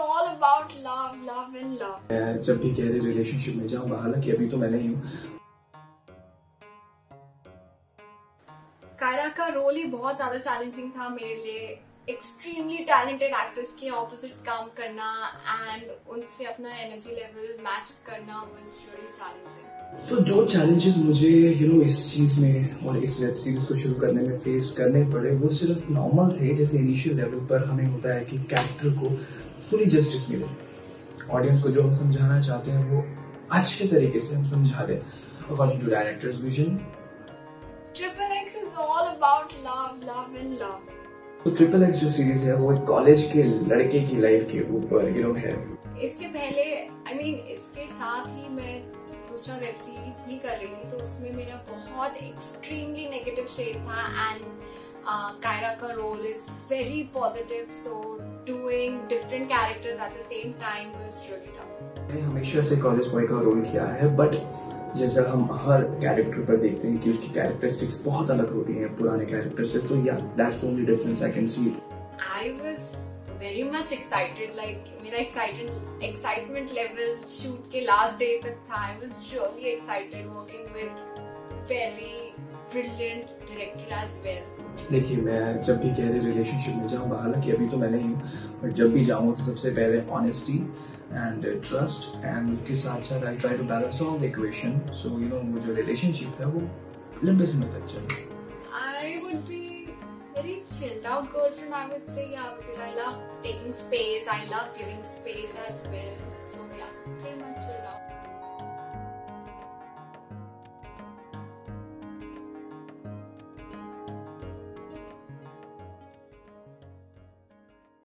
all about love, love and love. मैं जब भी गहरे रिलेशनशिप में जाऊंगा, हालांकि अभी तो मैं नहीं हूँ। कायरा का रोल ही बहुत ज्यादा चैलेंजिंग था मेरे लिए। एक्सट्रीमली टैलेंटेड एक्टर्स के ऑपोजिट काम करना एंड उनसे अपना एनर्जी लेवल मैच करना वाज रियली चैलेंजिंग। सो जो चैलेंजेस मुझे इस चीज में और इस वेब सीरीज को शुरू करने में फेस करने पड़े वो सिर्फ नॉर्मल थे। जैसे इनिशियल लेवल पर हमें होता है कि कैरेक्टर को फुली जस्टिस मिले, ऑडियंस को जो हम समझाना चाहते हैं वो अच्छे तरीके से हम समझा दें according to directors vision. XXX is all about love, love and love. तो XXX जो सीरीज है वो एक कॉलेज के लड़के की लाइफ के ऊपर है। इससे पहले इसके साथ ही मैं दूसरा वेब सीरीज भी कर रही थी, तो उसमें मेरा बहुत एक्सट्रीमली नेगेटिव शेड था एंड कायरा का role is very positive, so doing different characters at the same time was really tough. मैंने हमेशा से कॉलेज बॉय का रोल किया है, बट जैसा हम हर कैरेक्टर पर देखते हैं कि उसकी कैरेक्टरिस्टिक्स बहुत अलग होती हैं पुराने कैरेक्टर से, तो या that's only difference I can see. I was very much excited, like मेरा एक्साइटमेंट लेवल शूट के लास्ट डे तक था। I was really excited working with very brilliant director as well. देखिए, मैं जब भी गहरे रिलेशनशिप में जाऊँगा, हालांकि अभी तो मैं नहीं हूँ, बट जब भी जाऊँगा तो सबसे पहले ऑनेस्टी and trust and उसके साथ साथ I try to balance all the equation, so वो जो relationship है वो लंबे समय तक चले। I would be very chilled out girlfriend, I would say, yeah, because I love taking space, I love giving space as well, so yeah, pretty much chilled out.